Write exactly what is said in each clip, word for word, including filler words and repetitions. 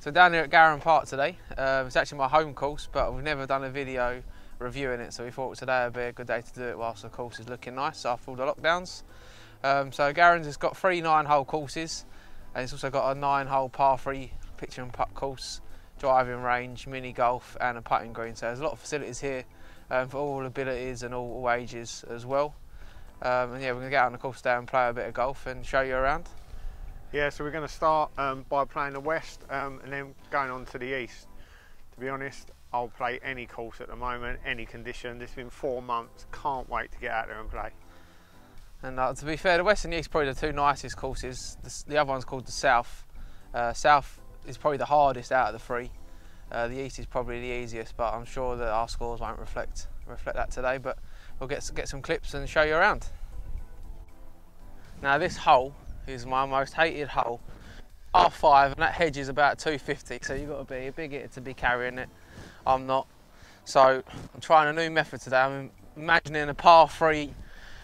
So down here at Garons Park today, um, it's actually my home course, but we've never done a video reviewing it, so we thought today would be a good day to do it whilst the course is looking nice after all the lockdowns. Um, so Garons has got three nine-hole courses, and it's also got a nine-hole par three pitch and putt course, driving range, mini golf, and a putting green. So there's a lot of facilities here um, for all abilities and all, all ages as well. Um, and yeah, we're gonna get out on the course today and play a bit of golf and show you around. Yeah, so we're going to start um, by playing the west um, and then going on to the east. To be honest, I'll play any course at the moment, any condition. It's been four months, can't wait to get out there and play. And uh, to be fair, the west and the east are probably the two nicest courses. The, the other one's called the south. Uh, south is probably the hardest out of the three. Uh, the east is probably the easiest, but I'm sure that our scores won't reflect, reflect that today, but we'll get, get some clips and show you around. Now this hole is my most hated hole, par five, and that hedge is about two fifty, so you've got to be a big hitter to be carrying it. I'm not, so I'm trying a new method today. I'm imagining a par three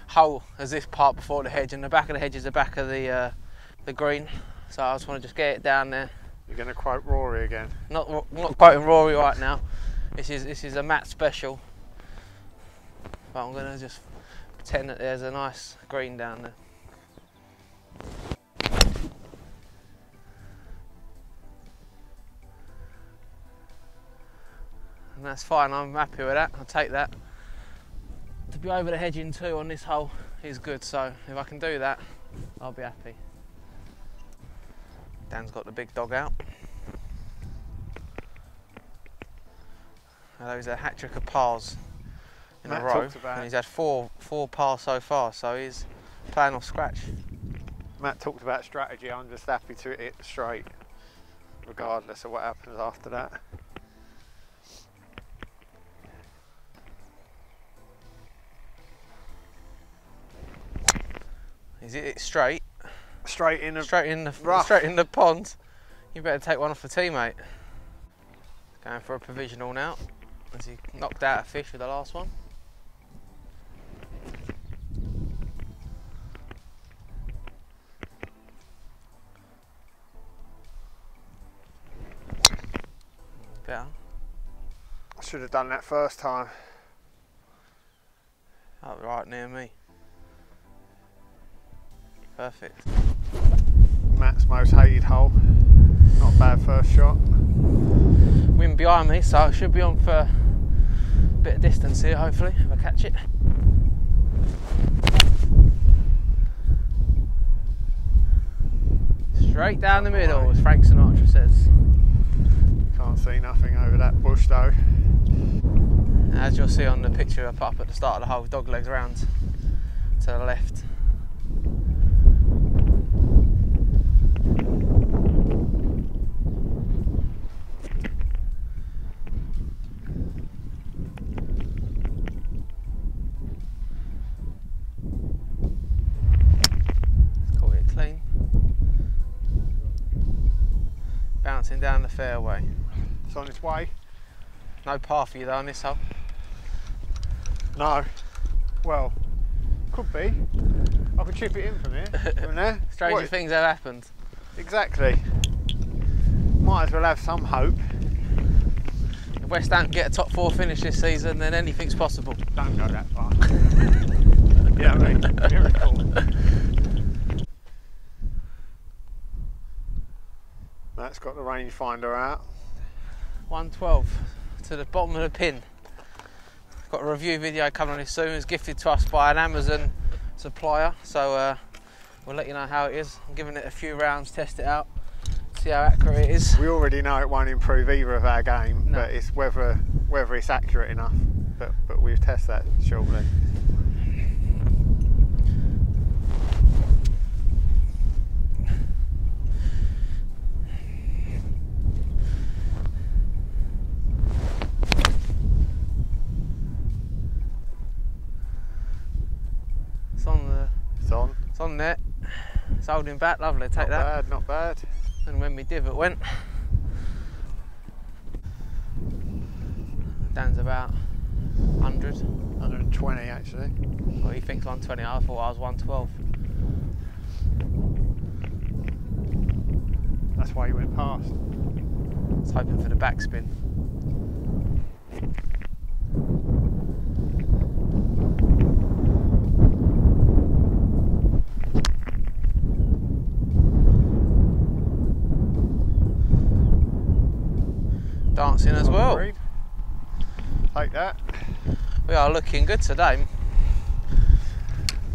hole as this part before the hedge, and the back of the hedge is the back of the uh, the green, so I just want to just get it down there. You're going to quote Rory again? Not, I'm not quoting Rory right now, this is, this is a Matt special, but I'm going to just pretend that there's a nice green down there. And that's fine, I'm happy with that, I'll take that. To be over the hedge in two on this hole is good, so if I can do that, I'll be happy. Dan's got the big dog out. Now those are a hat trick of pars in Matt a row, and he's had four, four pars so far, so he's playing off scratch. Matt talked about strategy, I'm just happy to hit it straight, regardless of what happens after that. Is it straight? Straight in the straight in the rough. Straight in the pond. You better take one off the tee, mate. Going for a provisional now, as he knocked out a fish with the last one. Better. I should have done that first time. That was right near me. Perfect. Matt's most hated hole. Not a bad first shot. Wind behind me, so I should be on for a bit of distance here, hopefully, if I catch it. Straight down the middle, as Frank Sinatra says. Can't see nothing over that bush, though. As you'll see on the picture up at the start of the hole, dog legs round to the left. Bouncing down the fairway. It's on its way. No par for you though on this hole. No. Well, could be. I could chip it in from here. From there. Stranger what? Things have happened. Exactly. Might as well have some hope. If West Ham get a top four finish this season, then anything's possible. Don't go that far. Yeah, I mean, miracle. That's got the rangefinder out. one twelve to the bottom of the pin. Got a review video coming on this soon. It's gifted to us by an Amazon supplier, so uh, we'll let you know how it is. I'm giving it a few rounds, test it out, see how accurate it is. We already know it won't improve either of our game, no. But it's whether whether it's accurate enough. But but we'll test that shortly. It's on there, it's holding back, lovely, take that. Not bad, not bad. And when my divot went, Dan's about one hundred. one twenty actually. Well, he thinks one twenty, I thought I was one twelve. That's why you went past. It's hoping for the backspin. Dancing as well. Take that. We are looking good today.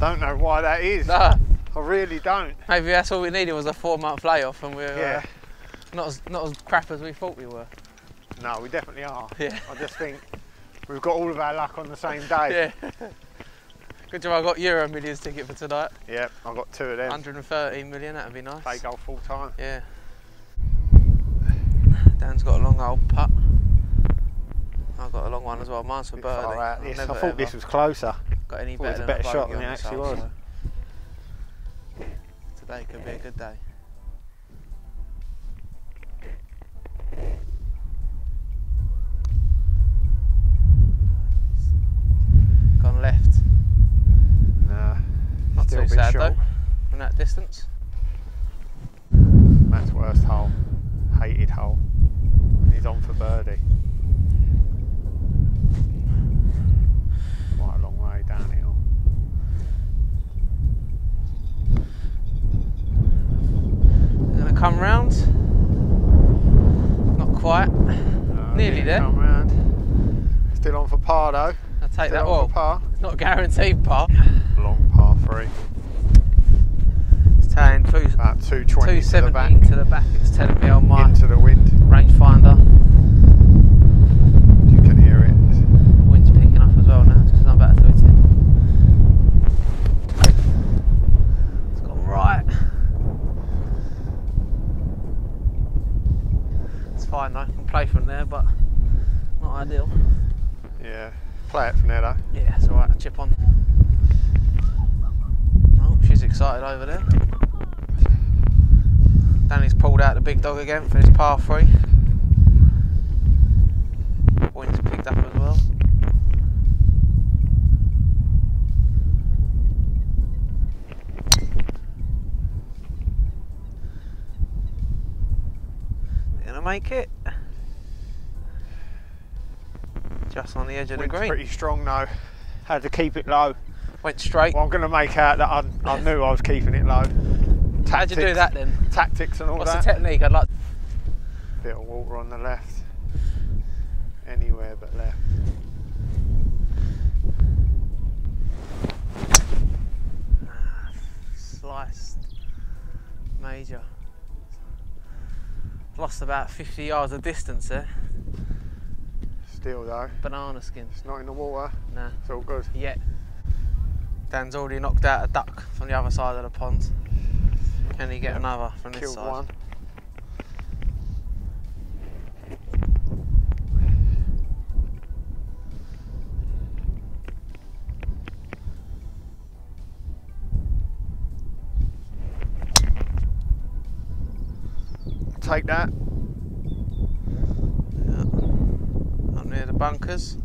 Don't know why that is. No. I really don't. Maybe that's all we needed was a four-month layoff, and we we're yeah. uh, not as not as crap as we thought we were. No, we definitely are. Yeah. I just think we've got all of our luck on the same day. Yeah. Good job. I got Euro Millions ticket for tonight. Yeah, I got two of them. one hundred and thirteen million. That'd be nice. Play golf full time. Yeah. Dan's got a long old putt. I've got a long one as well. Mine's for birdie. Yes, I thought this was closer. Got any better? It was a better shot than it actually was. Today could be a good day. Gone left. Nah, not too sad though. From that distance. Matt's worst hole. Hated hole. He's on for birdie. Quite a long way downhill. They're going to come round. Not quite. No, nearly there. Come round. Still on for par though. I'll take Still that on for par. It's not guaranteed par. Long par three. Ten, two, about two twenty to the back. Into the back, it's telling me on my into the wind rangefinder. You can hear it. Wind's picking up as well now, because I'm about to do it. It's gone right. It's fine though, I can play from there, but not ideal. Yeah, play it from there though. Yeah, it's alright, chip on. Oh, she's excited over there. Danny's pulled out the big dog again for his par three. Wind's picked up as well. They're gonna make it. Just on the edge of Wind's the green. Pretty strong though. Had to keep it low. Went straight. Well, I'm gonna make out that I, I knew I was keeping it low. Tactics, how'd you do that then? Tactics and all What's that. What's the technique? I'd like to... Bit of water on the left. Anywhere but left. Ah, sliced. Major. Lost about fifty yards of distance there. Still though. Banana skin. It's not in the water. Nah. It's all good. Yet. Dan's already knocked out a duck from the other side of the pond. Can he get yep. another from this Killed side? One. Take that. Yep. Up near the bunkers.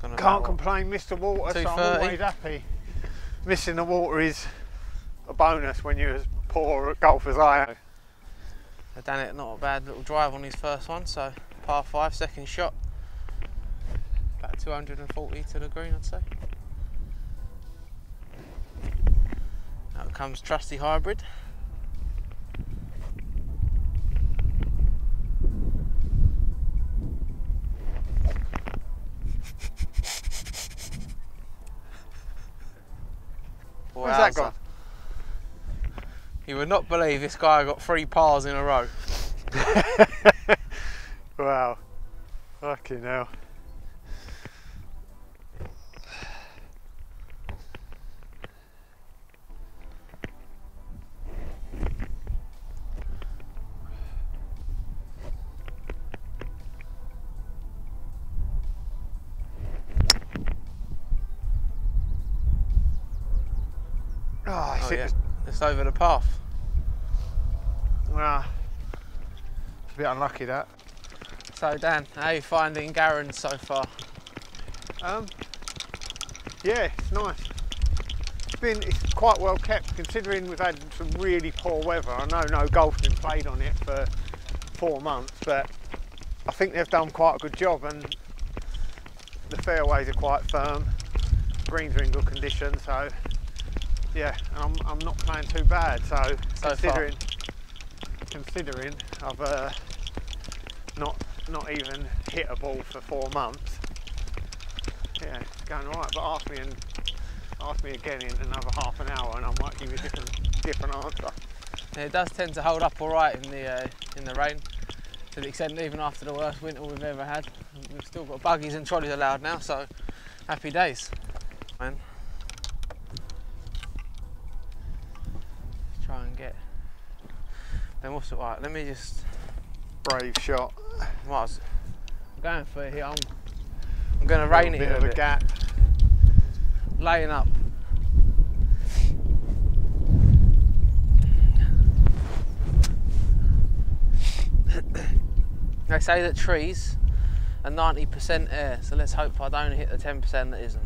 Gonna Can't complain, missed the water, so I'm always happy. Missing the water is a bonus when you're as poor at golf as I am. So Danny, not a bad little drive on his first one, so par five, second shot. About two hundred and forty to the green, I'd say. Out comes trusty hybrid. Where's that gone? You would not believe this guy got three pars in a row. Wow. Fucking hell. Oh, oh, yeah. It's over the path. Nah. It's a bit unlucky that. So Dan, how are you finding Garons so far? Um Yeah, it's nice. It's been it's quite well kept considering we've had some really poor weather. I know no golf's been played on it for four months, but I think they've done quite a good job, and the fairways are quite firm, greens are in good condition, so yeah, I'm, I'm not playing too bad. So, so considering far. considering I've uh, not not even hit a ball for four months, yeah, it's going all right. But ask me and ask me again in another half an hour, and I might give you a different different answer. Yeah, it does tend to hold up all right in the uh, in the rain, to the extent that even after the worst winter we've ever had, we've still got buggies and trolleys allowed now. So happy days, man. Try and get. Then what's it like? Let me just. Brave shot. What? I'm going for it here. I'm. I'm going to rein it here a bit. Bit of a gap. Laying up. They say that trees are ninety percent air, so let's hope I don't hit the ten percent that isn't.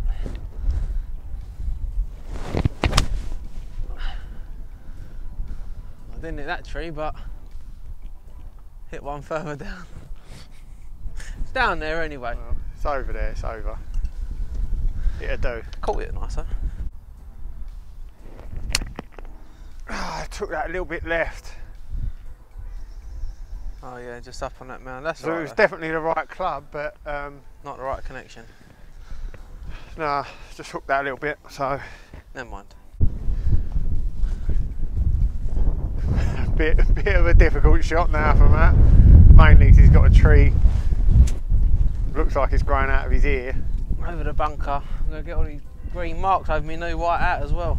I didn't hit that tree, but hit one further down. It's down there anyway. Well, it's over there, it's over. It'll do. Caught it nicer. Oh, I took that a little bit left. Oh yeah, just up on that mound. That's so right, it was though. Definitely the right club, but um, not the right connection. Nah, just hooked that a little bit, so never mind. bit, bit of a difficult shot now for Matt. Mainly because he's got a tree. Looks like it's growing out of his ear. Over the bunker. I'm gonna get all these green marks over my new white hat as well.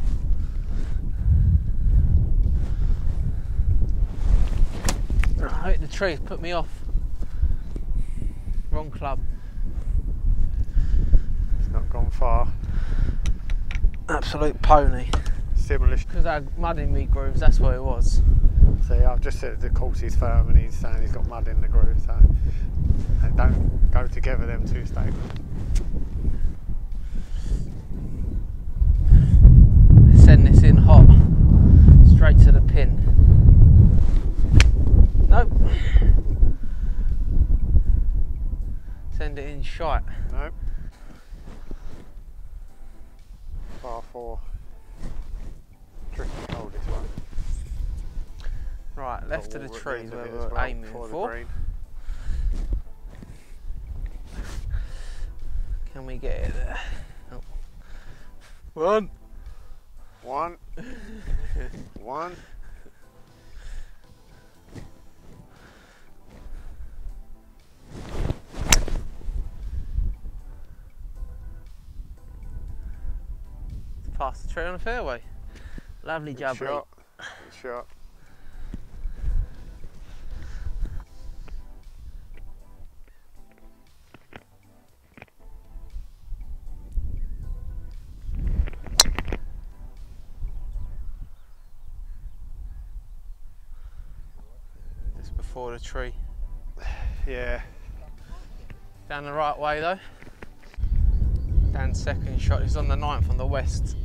I hit the tree, put me off. Wrong club. It's not gone far. Absolute pony. Similar. Because I had mud in me grooves, that's what it was. See, I've just said the course is firm and he's saying he's got mud in the groove, so they don't go together, them two statements. Send this in hot, straight to the pin. Nope. Send it in shite. Nope. Par four. Tricky hole this one. Right, left of the trees where we're well aiming for. Can we get it there? Oh. One. One. One. Past the tree on the fairway. Lovely job, mate. Good shot. Good shot. Just before the tree. Yeah. Down the right way though. Dan's second shot is on the ninth on the west.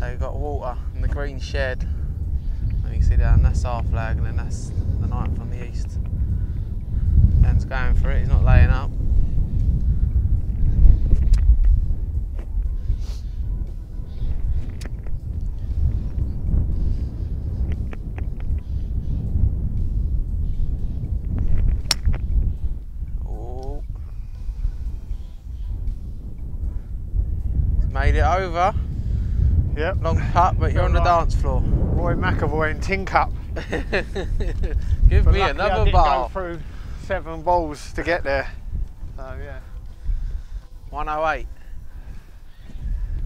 So we've got water and the green shed. And you can see down, that's our flag, and then that's the ninth on the east. Dan's going for it, he's not laying up. Oh. Made it over. Yep. Long putt, but you're on the dance floor. Roy McAvoy in tin cup. Give me another bar. I did go through seven balls to get there. So yeah. one oh eight.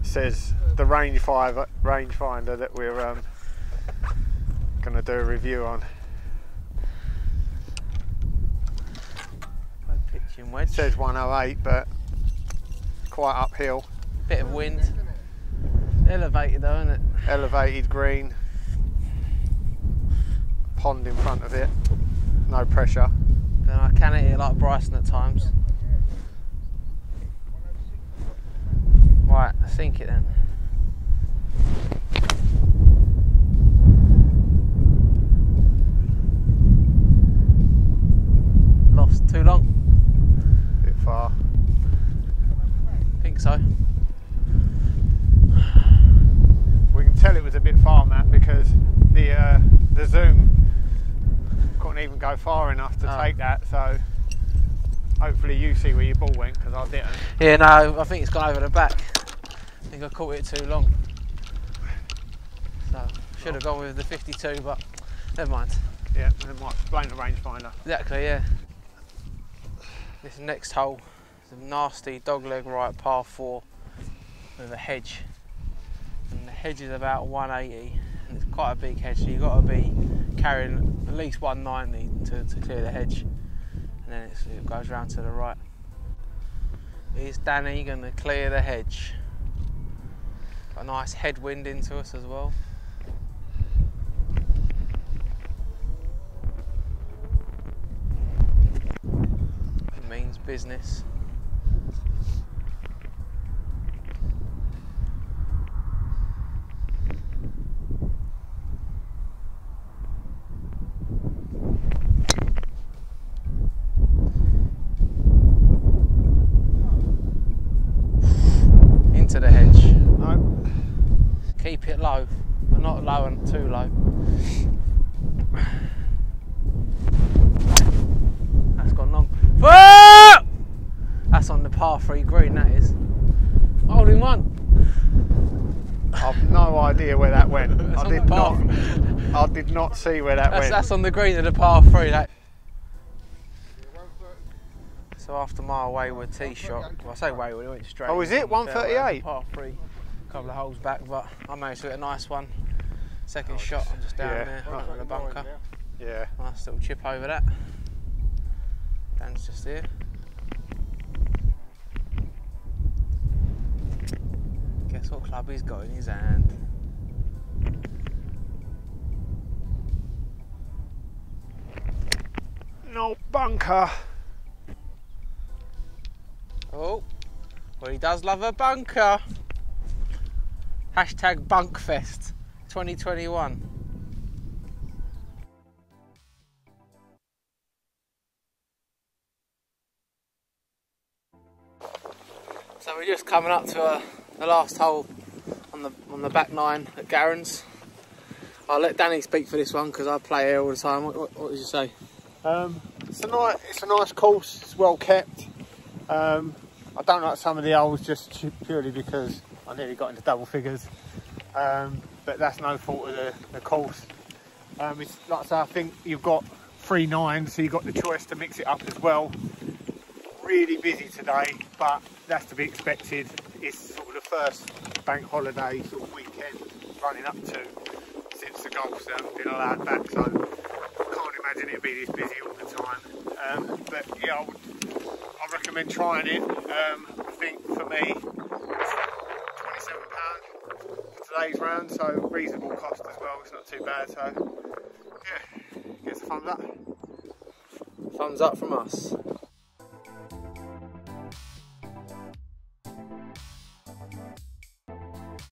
Says the range finder, range finder that we're um, going to do a review on. No pitching wedge. Says one oh eight, but quite uphill. Bit of wind. Elevated though, isn't it? Elevated green. Pond in front of it. No pressure. Then I can hit it like Bryson at times. Right, sink it then. Too long? A bit far. I think so. We can tell it was a bit far, Matt, because the uh, the zoom couldn't even go far enough to oh. take that, so hopefully you see where your ball went, because I didn't. Yeah, no, I think it's gone over the back. I think I caught it too long. So, should have gone with the fifty-two, but never mind. Yeah, it might explain the rangefinder. Exactly, yeah. This next hole is a nasty dogleg right par four with a hedge. And the hedge is about one eighty, and it's quite a big hedge, so you've got to be carrying at least one ninety to, to clear the hedge. And then it's, it goes round to the right. Is Danny going to clear the hedge? Got a nice headwind into us as well. Business. Into the hedge. No. Keep it low, but not low and too low. That's gone long. Whoa! That's on the par three green, that is. Holding one. I've no idea where that went. I did not. I did not see where that that's, went. That's on the green of the par three. That. So after my wayward tee shot, well, I say wayward, it went straight. Oh, is it one thirty-eight? Par three, a couple of holes back, but I managed to get a nice one. Second oh, shot, I'm just down yeah. there, right on the bunker. Yeah. Nice little chip over that. Dan's just here. Guess what club he's got in his hand. No bunker. Oh, well, he does love a bunker. Hashtag Bunkfest twenty twenty-one. So we're just coming up to a the last hole on the on the back nine at Garons. I'll let Danny speak for this one because I play here all the time. What, what, what did you say? Um, it's a nice it's a nice course. It's well kept. Um, I don't like some of the holes just purely because I nearly got into double figures. Um, but that's no fault of the, the course. Um, it's like I say, I think you've got three nines, so you've got the choice to mix it up as well. Really busy today, but that's to be expected. It's sort of the first bank holiday sort of weekend running up to since the golf's um, been allowed back, so I can't imagine it'll be this busy all the time. Um, but yeah, I, would, I recommend trying it. Um, I think for me, it's twenty-seven pounds for today's round, so reasonable cost as well. It's not too bad, so yeah, give us a thumbs up. Thumbs up from us.